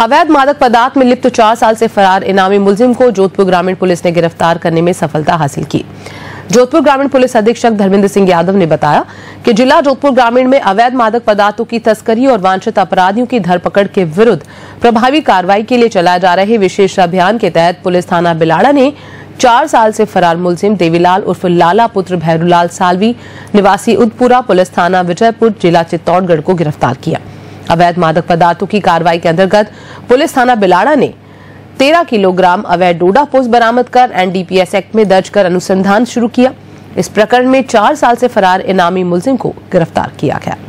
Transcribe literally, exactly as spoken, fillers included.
अवैध मादक पदार्थ में लिप्त चार साल से फरार इनामी मुलजिम को जोधपुर ग्रामीण पुलिस ने गिरफ्तार करने में सफलता हासिल की। जोधपुर ग्रामीण पुलिस अधीक्षक धर्मेंद्र सिंह यादव ने बताया कि जिला जोधपुर ग्रामीण में अवैध मादक पदार्थों की तस्करी और वांछित अपराधियों की धरपकड़ के विरुद्ध प्रभावी कार्रवाई के लिए चलाए जा रहे विशेष अभियान के तहत पुलिस थाना बिलाड़ा ने चार साल से फरार मुलजिम देवीलाल उर्फ लाला पुत्र भैरूलाल सालवी निवासी उदपुरा पुलिस थाना विजयपुर जिला चित्तौड़गढ़ को गिरफ्तार किया। अवैध मादक पदार्थों की कार्रवाई के अंतर्गत पुलिस थाना बिलाड़ा ने तेरह किलोग्राम अवैध डोडा पोस्त बरामद कर N D P S act में दर्ज कर अनुसंधान शुरू किया। इस प्रकरण में चार साल से फरार इनामी मुलजिम को गिरफ्तार किया गया।